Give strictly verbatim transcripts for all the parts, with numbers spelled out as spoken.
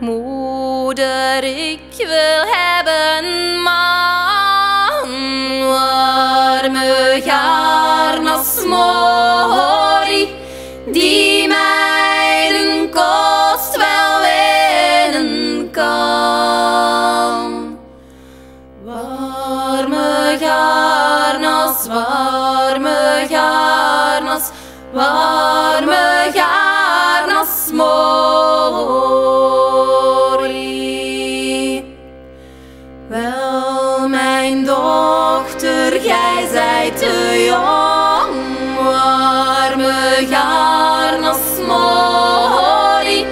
Moeder, ik wil hebben man, warme garnars mooi, die mij de kost wel winnen kan. Warme garnars, warme garnars, warme garnars mooi. Wel, mijn dochter, gij zijt te jong, warme garnars mooi.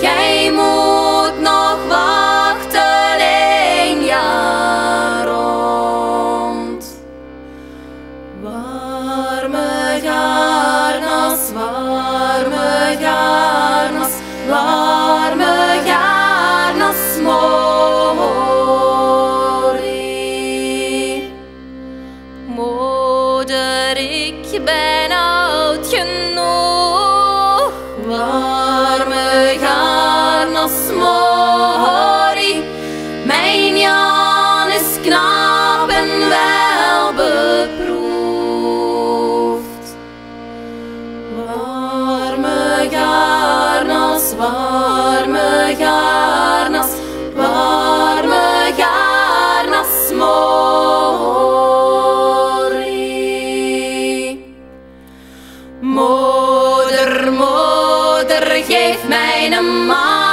Gij moet nog wachten een jaar rond. Warme garnars, warme garnars, warme garnars mooi. Ik ben oud genoeg, warme garnars mooi. Mijn Jan is knap en wel beproefd. Warme garnars, warme garnars, warme garnars mooi. Moeder, moeder, geef mij een man.